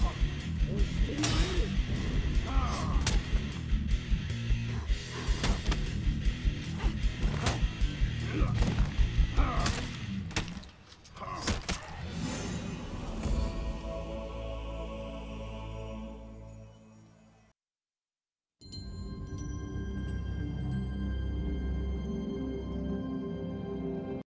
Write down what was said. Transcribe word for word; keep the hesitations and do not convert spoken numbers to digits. Go!